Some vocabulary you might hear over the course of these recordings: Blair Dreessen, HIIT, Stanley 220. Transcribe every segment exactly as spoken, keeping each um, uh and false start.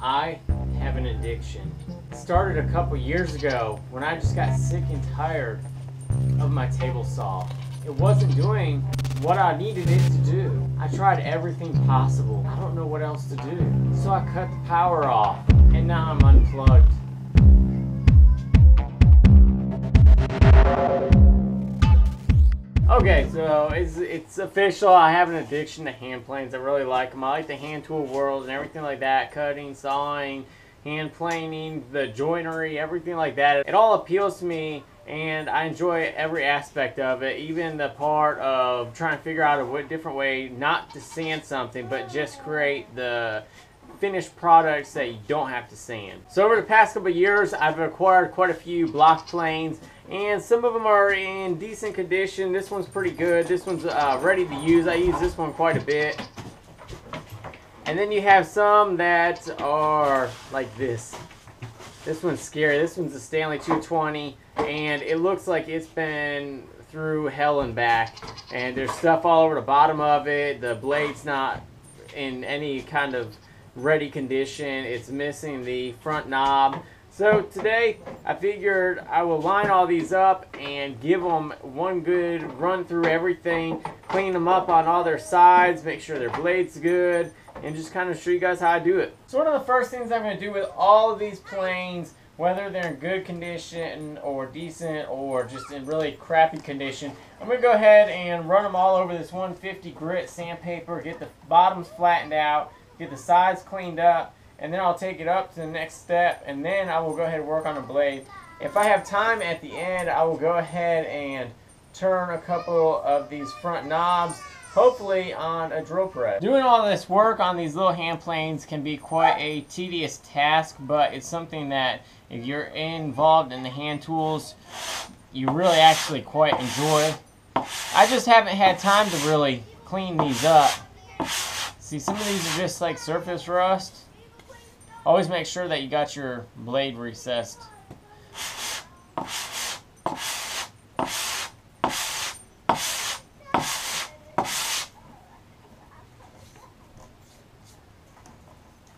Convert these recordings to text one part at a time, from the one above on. I have an addiction. It started a couple years ago when I just got sick and tired of my table saw. It wasn't doing what I needed it to do. I tried everything possible. I don't know what else to do. So I cut the power off, and now I'm unplugged. Okay, so it's, it's official. I have an addiction to hand planes. I really like them. I like the hand tool world and everything like that. Cutting, sawing, hand planing, the joinery, everything like that. It all appeals to me, and I enjoy every aspect of it, even the part of trying to figure out a different way not to sand something, but just create the finished products that you don't have to sand. So over the past couple of years, I've acquired quite a few block planes, and some of them are in decent condition. This one's pretty good. This one's uh, ready to use. I use this one quite a bit. And then you have some that are like this. This one's scary. This one's a Stanley two twenty, and it looks like it's been through hell and back. And there's stuff all over the bottom of it. The blade's not in any kind of ready condition. It's missing the front knob. So today I figured I will line all these up and give them one good run through everything, clean them up on all their sides, make sure their blade's good, and just kind of show you guys how I do it. So one of the first things I'm going to do with all of these planes, whether they're in good condition or decent or just in really crappy condition, I'm going to go ahead and run them all over this one fifty grit sandpaper, get the bottoms flattened out, get the sides cleaned up, and then I'll take it up to the next step, and then I will go ahead and work on the blade. If I have time at the end, I will go ahead and turn a couple of these front knobs, hopefully on a drill press. Doing all this work on these little hand planes can be quite a tedious task, but it's something that if you're involved in the hand tools, you really actually quite enjoy. I just haven't had time to really clean these up. See, some of these are just like surface rust. Always make sure that you got your blade recessed.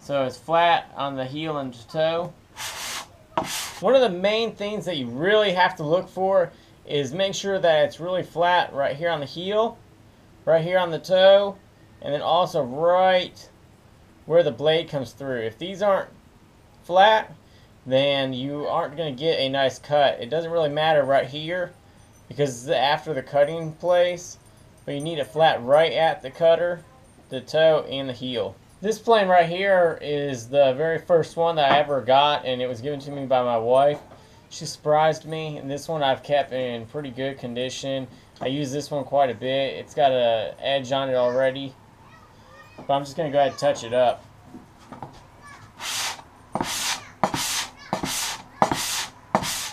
So it's flat on the heel and the toe. One of the main things that you really have to look for is make sure that it's really flat right here on the heel, right here on the toe, and then also right where the blade comes through. If these aren't flat, then you aren't going to get a nice cut. It doesn't really matter right here because it's after the cutting place, but you need it flat right at the cutter, the toe, and the heel. This plane right here is the very first one that I ever got, and it was given to me by my wife. She surprised me, and this one I've kept in pretty good condition. I use this one quite a bit. It's got an edge on it already, but I'm just going to go ahead and touch it up.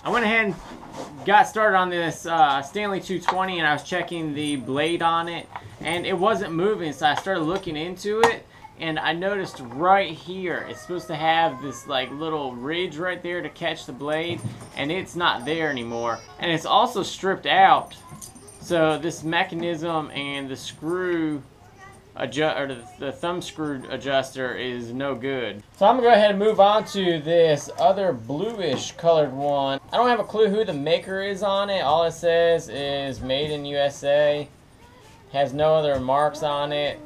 I went ahead and got started on this uh, Stanley two twenty, and I was checking the blade on it, and it wasn't moving, so I started looking into it, and I noticed right here it's supposed to have this like little ridge right there to catch the blade, and it's not there anymore, and it's also stripped out. So this mechanism and the screw adjust, or the thumb screw adjuster, is no good. So I'm gonna go ahead and move on to this other bluish colored one. I don't have a clue who the maker is on it. All it says is made in U S A. Has no other marks on it.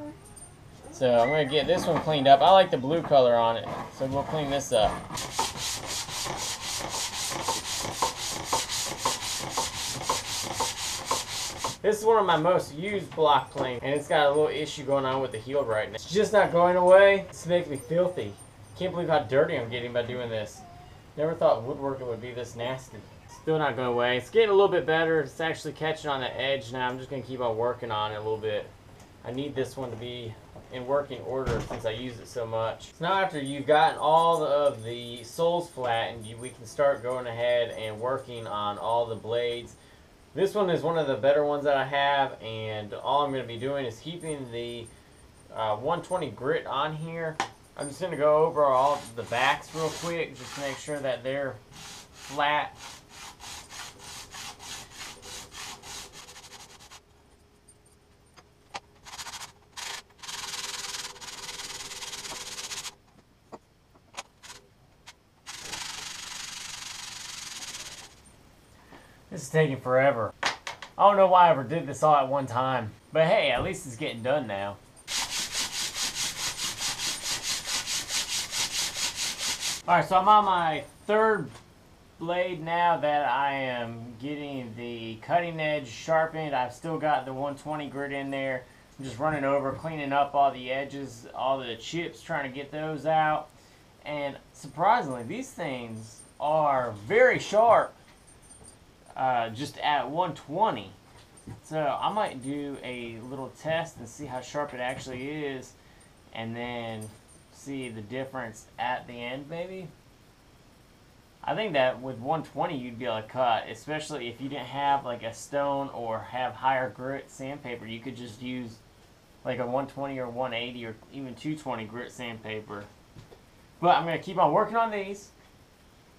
So I'm gonna get this one cleaned up. I like the blue color on it, so we'll clean this up. This is one of my most used block planes, and it's got a little issue going on with the heel right now. It's just not going away. It's making me filthy. Can't believe how dirty I'm getting by doing this. Never thought woodworking would be this nasty. Still not going away. It's getting a little bit better. It's actually catching on the edge now. I'm just going to keep on working on it a little bit. I need this one to be in working order since I use it so much. So now after you've gotten all of the soles flattened, we can start going ahead and working on all the blades. This one is one of the better ones that I have, and all I'm going to be doing is keeping the uh, one twenty grit on here. I'm just going to go over all the backs real quick, just to make sure that they're flat. This is taking forever. I don't know why I ever did this all at one time. But hey, at least it's getting done now. Alright, so I'm on my third blade now that I am getting the cutting edge sharpened. I've still got the one twenty grit in there. I'm just running over, cleaning up all the edges, all the chips, trying to get those out. And surprisingly, these things are very sharp uh, just at one twenty. So I might do a little test and see how sharp it actually is, and then see the difference at the end maybe. I think that with one twenty you'd be able to cut, especially if you didn't have like a stone or have higher grit sandpaper. You could just use like a one twenty or one eighty or even two twenty grit sandpaper. But I'm going to keep on working on these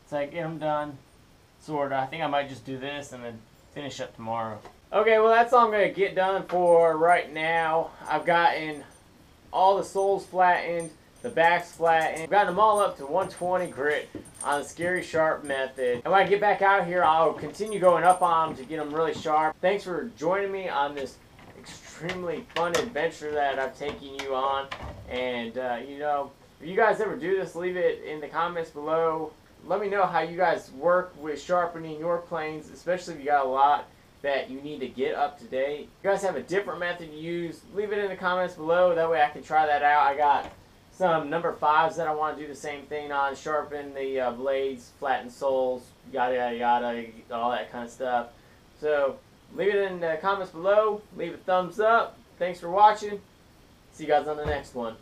until I get them done, sort of. I think I might just do this and then finish up tomorrow. Okay, well that's all I'm going to get done for right now. I've gotten all the soles flattened, the back's flattened. I've gotten them all up to one twenty grit on the Scary Sharp method. And when I get back out here, I'll continue going up on them to get them really sharp. Thanks for joining me on this extremely fun adventure that I've taken you on. And, uh, you know, if you guys ever do this, leave it in the comments below. Let me know how you guys work with sharpening your planes, especially if you got a lot that you need to get up to date. If you guys have a different method you use, leave it in the comments below. That way I can try that out. I got some number fives that I want to do the same thing on. Sharpen the uh, blades, flatten soles, yada, yada, yada, all that kind of stuff. So leave it in the comments below. Leave a thumbs up. Thanks for watching. See you guys on the next one.